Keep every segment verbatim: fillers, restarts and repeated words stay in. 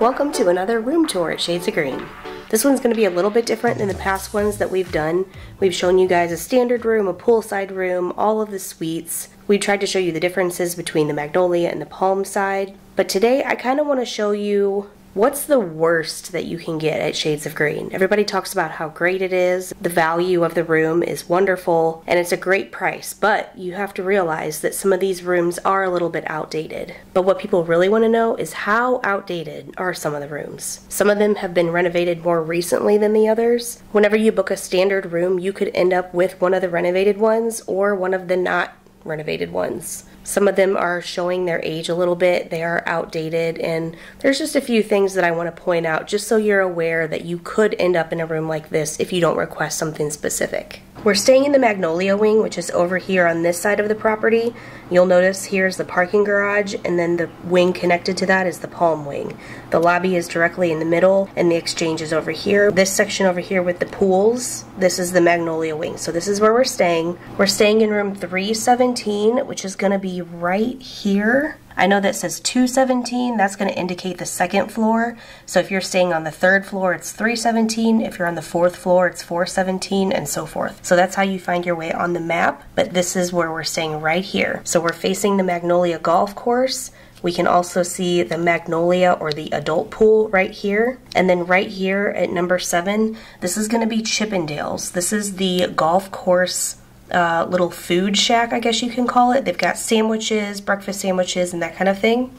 Welcome to another room tour at Shades of Green. This one's going to be a little bit different than the past ones that we've done. We've shown you guys a standard room, a poolside room, all of the suites. We tried to show you the differences between the Magnolia and the Palm side. But today I kind of want to show you what's the worst that you can get at Shades of Green. Everybody talks about how great it is, the value of the room is wonderful, and it's a great price, but you have to realize that some of these rooms are a little bit outdated. But what people really want to know is how outdated are some of the rooms. Some of them have been renovated more recently than the others. Whenever you book a standard room, you could end up with one of the renovated ones or one of the not renovated ones. Some of them are showing their age a little bit, they are outdated, and there's just a few things that I want to point out just so you're aware that you could end up in a room like this if you don't request something specific. We're staying in the Magnolia Wing, which is over here on this side of the property. You'll notice here's the parking garage, and then the wing connected to that is the Palm Wing. The lobby is directly in the middle, and the exchange is over here. This section over here with the pools, this is the Magnolia Wing. So this is where we're staying. We're staying in room three seventeen, which is going to be right here. I know that says two seventeen, that's going to indicate the second floor. So if you're staying on the third floor, it's three seventeen. If you're on the fourth floor, it's four seventeen, and so forth. So that's how you find your way on the map, but this is where we're staying right here. So we're facing the Magnolia Golf Course. We can also see the Magnolia or the adult pool right here. And then right here at number seven, this is going to be Chip 'n Dale's. This is the golf course Uh, little food shack, I guess you can call it. They've got sandwiches, breakfast sandwiches, and that kind of thing.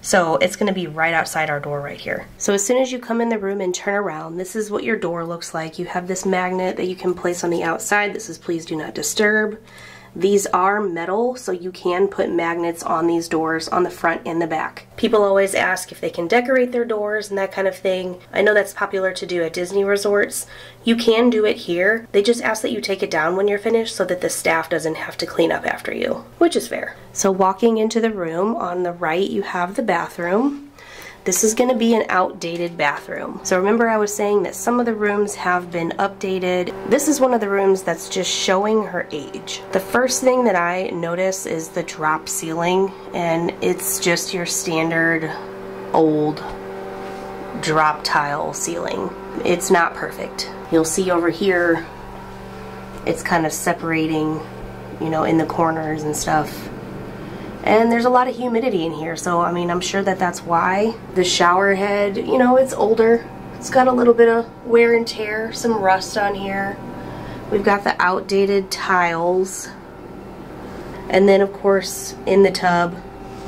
So it's going to be right outside our door right here. So as soon as you come in the room and turn around, this is what your door looks like. You have this magnet that you can place on the outside. This is please do not disturb. These are metal, so you can put magnets on these doors on the front and the back. People always ask if they can decorate their doors and that kind of thing. I know that's popular to do at Disney resorts. You can do it here. They just ask that you take it down when you're finished so that the staff doesn't have to clean up after you, which is fair. So walking into the room, on the right you have the bathroom. This is going to be an outdated bathroom. So remember I was saying that some of the rooms have been updated. This is one of the rooms that's just showing her age. The first thing that I notice is the drop ceiling, and it's just your standard old drop tile ceiling. It's not perfect. You'll see over here it's kind of separating, you know, in the corners and stuff. And there's a lot of humidity in here, so I mean, I'm sure that that's why. The shower head, you know, it's older. It's got a little bit of wear and tear, some rust on here. We've got the outdated tiles. And then, of course, in the tub,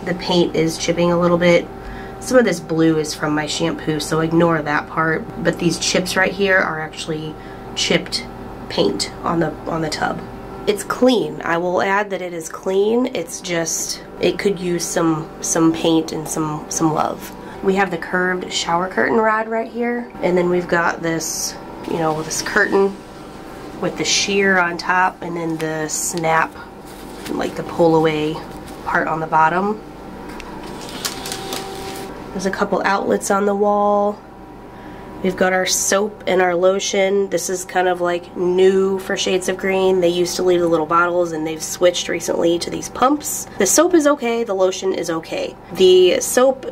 the paint is chipping a little bit. Some of this blue is from my shampoo, so ignore that part. But these chips right here are actually chipped paint on the, on the tub. It's clean. I will add that it is clean. It's just, it could use some some paint and some some love. We have the curved shower curtain rod right here, and then we've got this, you know, this curtain with the sheer on top, and then the snap, like the pull away part on the bottom. There's a couple outlets on the wall. We've got our soap and our lotion. This is kind of like new for Shades of Green. They used to leave the little bottles, and they've switched recently to these pumps. The soap is okay, the lotion is okay. The soap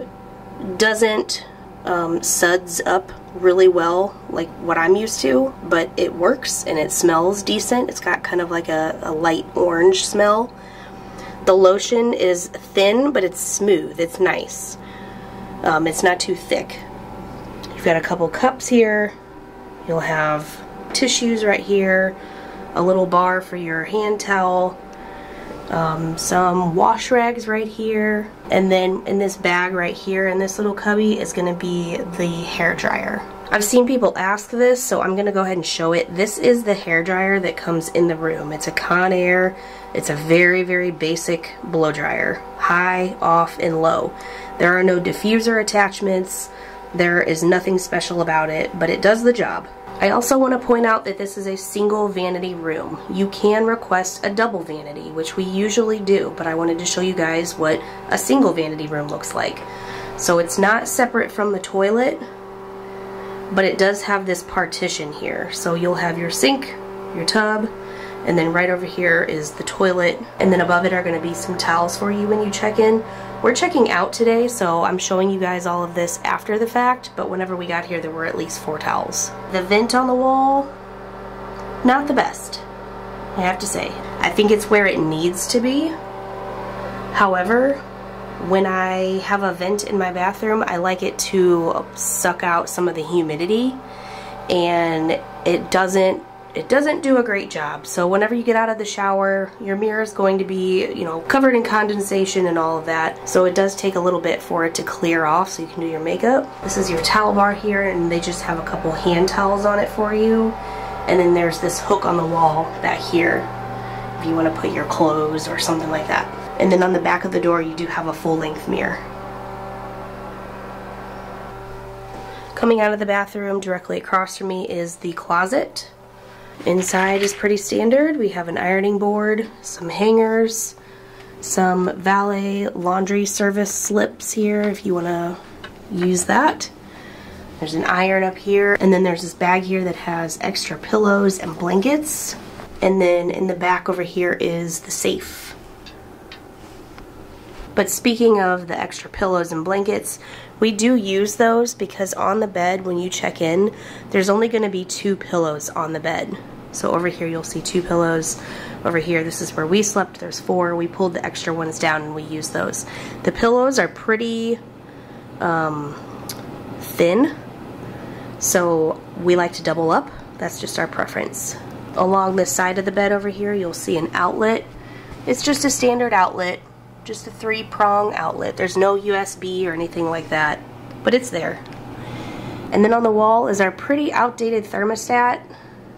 doesn't um, suds up really well like what I'm used to, but it works and it smells decent. It's got kind of like a, a light orange smell. The lotion is thin, but it's smooth, it's nice. Um, it's not too thick. You've got a couple cups here, you'll have tissues right here, a little bar for your hand towel, um, some wash rags right here, and then in this bag right here in this little cubby is going to be the hair dryer. I've seen people ask this, so I'm going to go ahead and show it. This is the hair dryer that comes in the room. It's a Conair. It's a very, very basic blow dryer, high, off, and low. There are no diffuser attachments. There is nothing special about it, but it does the job. I also want to point out that this is a single vanity room. You can request a double vanity, which we usually do, but I wanted to show you guys what a single vanity room looks like. So it's not separate from the toilet, but it does have this partition here. So you'll have your sink, your tub, And then right over here is the toilet. And then above it are going to be some towels for you when you check in. We're checking out today, so I'm showing you guys all of this after the fact, but whenever we got here there were at least four towels. The vent on the wall, not the best, I have to say. I think it's where it needs to be. However, when I have a vent in my bathroom, I like it to suck out some of the humidity, and it doesn't It doesn't do a great job. So whenever you get out of the shower, your mirror is going to be, you know, covered in condensation and all of that. So it does take a little bit for it to clear off so you can do your makeup. This is your towel bar here, and they just have a couple hand towels on it for you. And then there's this hook on the wall back here if you want to put your clothes or something like that. And then on the back of the door, you do have a full-length mirror. Coming out of the bathroom, directly across from me is the closet. Inside is pretty standard. We have an ironing board, some hangers, some valet laundry service slips here if you want to use that. There's an iron up here, and then there's this bag here that has extra pillows and blankets. And then in the back over here is the safe. But speaking of the extra pillows and blankets, we do use those because on the bed when you check in, there's only going to be two pillows on the bed. So over here you'll see two pillows. Over here, this is where we slept, there's four. We pulled the extra ones down and we used those. The pillows are pretty um, thin, so we like to double up. That's just our preference. Along the side of the bed over here, you'll see an outlet. It's just a standard outlet. Just a three-prong outlet. There's no U S B or anything like that, but it's there. And then on the wall is our pretty outdated thermostat.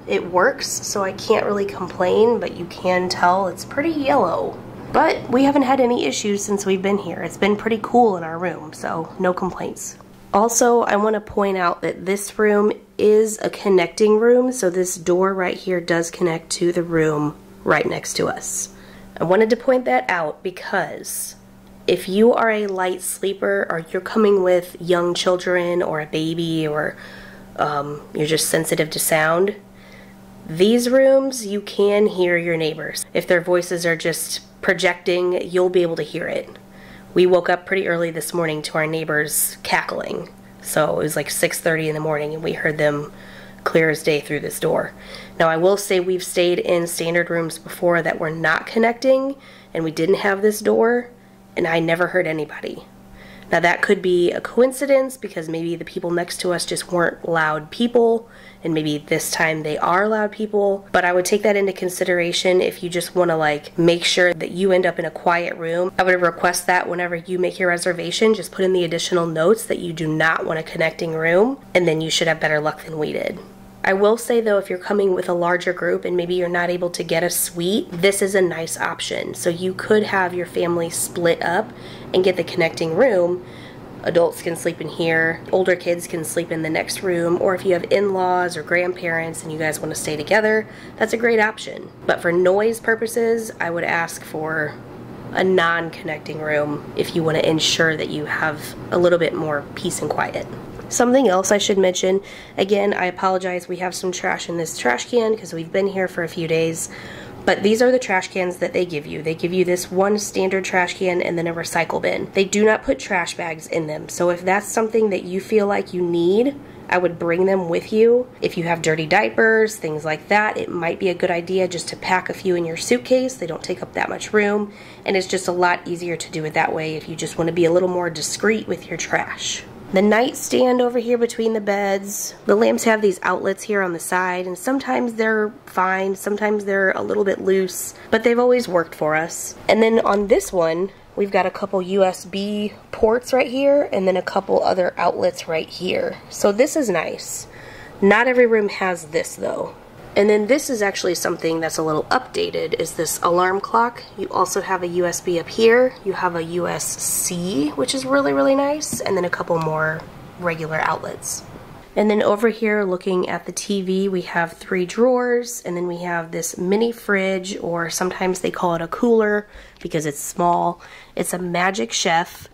It works, so I can't really complain, but you can tell it's pretty yellow. But we haven't had any issues since we've been here. It's been pretty cool in our room, so no complaints. Also, I want to point out that this room is a connecting room, so this door right here does connect to the room right next to us. I wanted to point that out because if you are a light sleeper or you're coming with young children or a baby, or um, you're just sensitive to sound, these rooms you can hear your neighbors. If their voices are just projecting, you'll be able to hear it. We woke up pretty early this morning to our neighbors cackling. So it was like six thirty in the morning and we heard them clear as day through this door. Now I will say we've stayed in standard rooms before that were not connecting and we didn't have this door, and I never heard anybody. Now that could be a coincidence because maybe the people next to us just weren't loud people, and maybe this time they are loud people, but I would take that into consideration if you just want to like make sure that you end up in a quiet room. I would request that whenever you make your reservation, just put in the additional notes that you do not want a connecting room, and then you should have better luck than we did. I will say though, if you're coming with a larger group and maybe you're not able to get a suite, this is a nice option. So you could have your family split up and get the connecting room. Adults can sleep in here, older kids can sleep in the next room, or if you have in-laws or grandparents and you guys want to stay together, that's a great option. But for noise purposes, I would ask for a non-connecting room if you want to ensure that you have a little bit more peace and quiet. Something else I should mention, again, I apologize, we have some trash in this trash can because we've been here for a few days, but these are the trash cans that they give you. They give you this one standard trash can and then a recycle bin. They do not put trash bags in them, so if that's something that you feel like you need, I would bring them with you. If you have dirty diapers, things like that, it might be a good idea just to pack a few in your suitcase. They don't take up that much room, and it's just a lot easier to do it that way if you just want to be a little more discreet with your trash. The nightstand over here between the beds. The lamps have these outlets here on the side, and sometimes they're fine, sometimes they're a little bit loose, but they've always worked for us. And then on this one, we've got a couple U S B ports right here, and then a couple other outlets right here. So this is nice. Not every room has this though. And then this is actually something that's a little updated, is this alarm clock. You also have a U S B up here, you have a U S C, which is really, really nice, and then a couple more regular outlets. And then over here, looking at the T V, we have three drawers, and then we have this mini fridge, or sometimes they call it a cooler because it's small. It's a Magic Chef.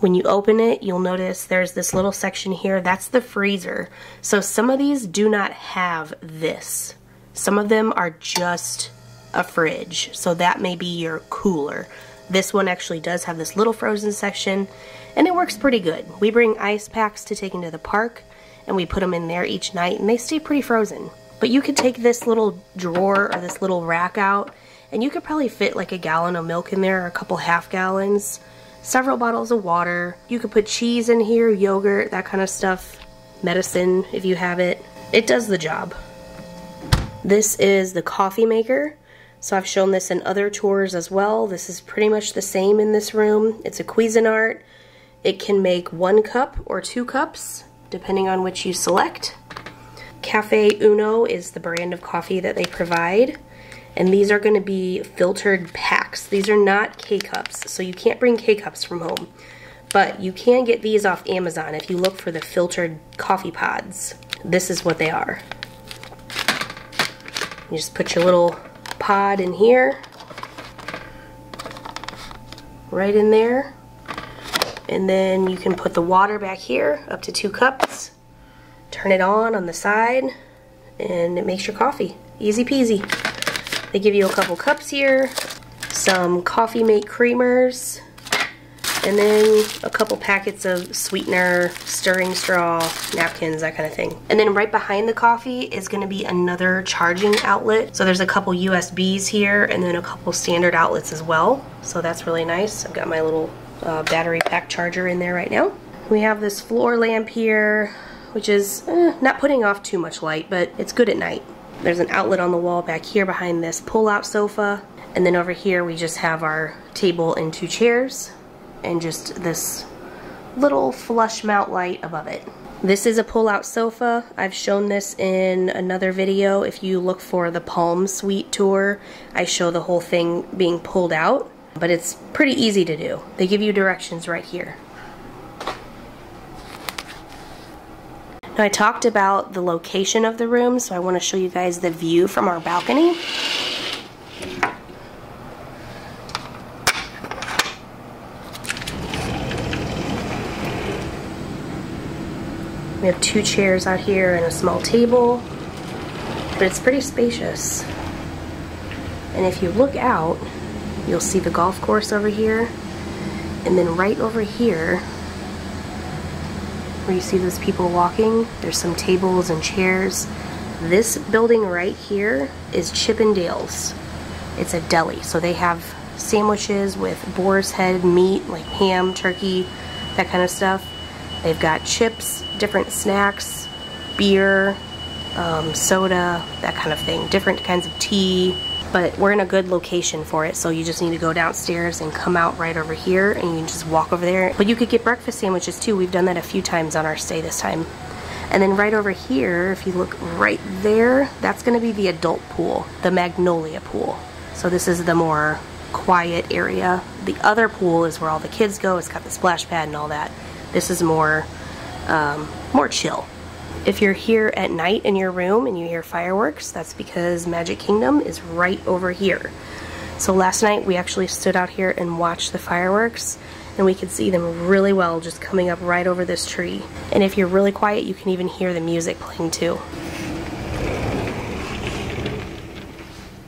When you open it, you'll notice there's this little section here. That's the freezer. So some of these do not have this. Some of them are just a fridge, so that may be your cooler. This one actually does have this little frozen section, and it works pretty good. We bring ice packs to take into the park, and we put them in there each night, and they stay pretty frozen. But you could take this little drawer or this little rack out, and you could probably fit like a gallon of milk in there, or a couple half gallons, several bottles of water. You could put cheese in here, yogurt, that kind of stuff, medicine if you have it. It does the job. This is the coffee maker. So I've shown this in other tours as well. This is pretty much the same in this room. It's a Cuisinart. It can make one cup or two cups, depending on which you select. Cafe Uno is the brand of coffee that they provide. And these are going to be filtered packs. These are not K-cups, so you can't bring K-cups from home. But you can get these off Amazon if you look for the filtered coffee pods. This is what they are. You just put your little pod in here, right in there. And then you can put the water back here, up to two cups. Turn it on on the side, and it makes your coffee. Easy peasy. They give you a couple cups here, some Coffee Mate creamers, and then a couple packets of sweetener, stirring straw, napkins, that kind of thing. And then right behind the coffee is going to be another charging outlet. So there's a couple U S Bs here, and then a couple standard outlets as well. So that's really nice. I've got my little uh, battery pack charger in there right now. We have this floor lamp here, which is eh, not putting off too much light, but it's good at night. There's an outlet on the wall back here behind this pull-out sofa. And then over here we just have our table and two chairs and just this little flush mount light above it. This is a pull-out sofa. I've shown this in another video. If you look for the Palm Suite tour, I show the whole thing being pulled out, but it's pretty easy to do. They give you directions right here. Now I talked about the location of the room, so I want to show you guys the view from our balcony. We have two chairs out here and a small table, but it's pretty spacious. And if you look out, you'll see the golf course over here, and then right over here where you see those people walking, there's some tables and chairs. This building right here is Chip 'n Dale's. It's a deli, so they have sandwiches with boar's head meat, like ham, turkey, that kind of stuff. They've got chips, different snacks, beer, um, soda, that kind of thing, different kinds of tea. But we're in a good location for it, so you just need to go downstairs and come out right over here, and you can just walk over there. But you could get breakfast sandwiches too. We've done that a few times on our stay this time. And then right over here, if you look right there, that's going to be the adult pool, the Magnolia pool. So this is the more quiet area. The other pool is where all the kids go. It's got the splash pad and all that. This is more, um, more chill. If you're here at night in your room and you hear fireworks, that's because Magic Kingdom is right over here. So last night we actually stood out here and watched the fireworks, and we could see them really well just coming up right over this tree. And if you're really quiet, you can even hear the music playing too.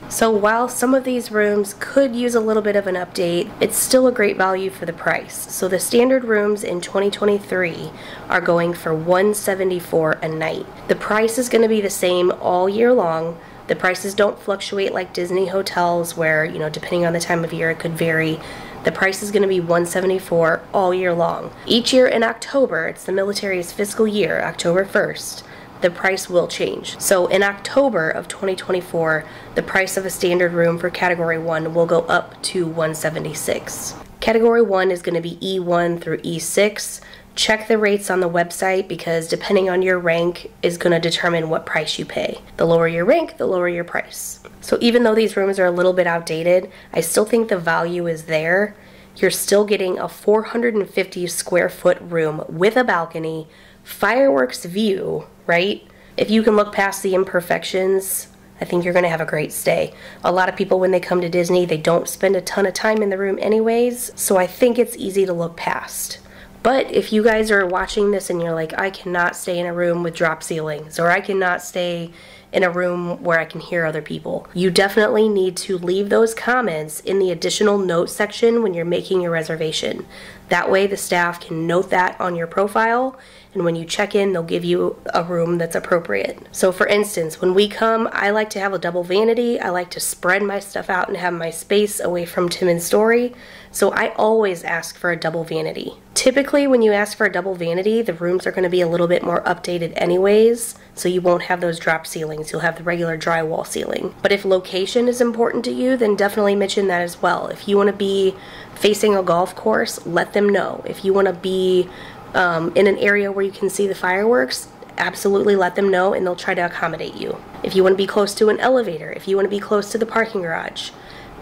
So while some of these rooms could use a little bit of an update, it's still a great value for the price. So the standard rooms in twenty twenty-three are going for one hundred seventy-four dollars a night. The price is going to be the same all year long. The prices don't fluctuate like Disney hotels where, you know, depending on the time of year it could vary. The price is going to be one hundred seventy-four dollars all year long. Each year in October, it's the military's fiscal year, October first. The price will change. So in October of twenty twenty-four, the price of a standard room for Category one will go up to one hundred seventy-six dollars. Category one is going to be E one through E six. Check the rates on the website, because depending on your rank is going to determine what price you pay. The lower your rank, the lower your price. So even though these rooms are a little bit outdated, I still think the value is there. You're still getting a four hundred fifty square foot room with a balcony, fireworks view, right? If you can look past the imperfections, I think you're going to have a great stay. A lot of people, when they come to Disney, they don't spend a ton of time in the room anyways, so I think it's easy to look past. But if you guys are watching this and you're like, I cannot stay in a room with drop ceilings, or I cannot stay in a room where I can hear other people. You definitely need to leave those comments in the additional note section when you're making your reservation. That way the staff can note that on your profile, and when you check in, they'll give you a room that's appropriate. So for instance, when we come, I like to have a double vanity. I like to spread my stuff out and have my space away from Tim and Story. So I always ask for a double vanity. Typically, when you ask for a double vanity, the rooms are going to be a little bit more updated anyways, so you won't have those drop ceilings. You'll have the regular drywall ceiling. But if location is important to you, then definitely mention that as well. If you want to be facing a golf course, let them know. If you want to be um, in an area where you can see the fireworks, absolutely let them know, and they'll try to accommodate you. If you want to be close to an elevator, if you want to be close to the parking garage,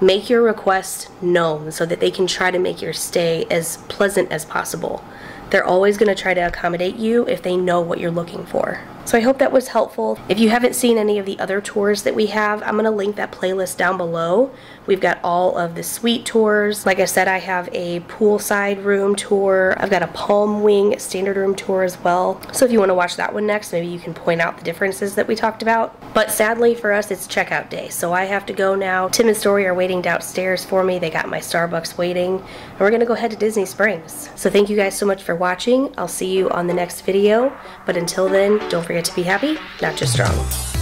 make your request known so that they can try to make your stay as pleasant as possible. They're always going to try to accommodate you if they know what you're looking for. So I hope that was helpful. If you haven't seen any of the other tours that we have, I'm going to link that playlist down below. We've got all of the suite tours. Like I said, I have a poolside room tour. I've got a Palm Wing standard room tour as well. So if you want to watch that one next, maybe you can point out the differences that we talked about. But sadly for us, it's checkout day, so I have to go now. Tim and Story are waiting downstairs for me. They got my Starbucks waiting. And we're going to go head to Disney Springs. So thank you guys so much for watching. I'll see you on the next video. But until then, don't forget to be happy, not just strong.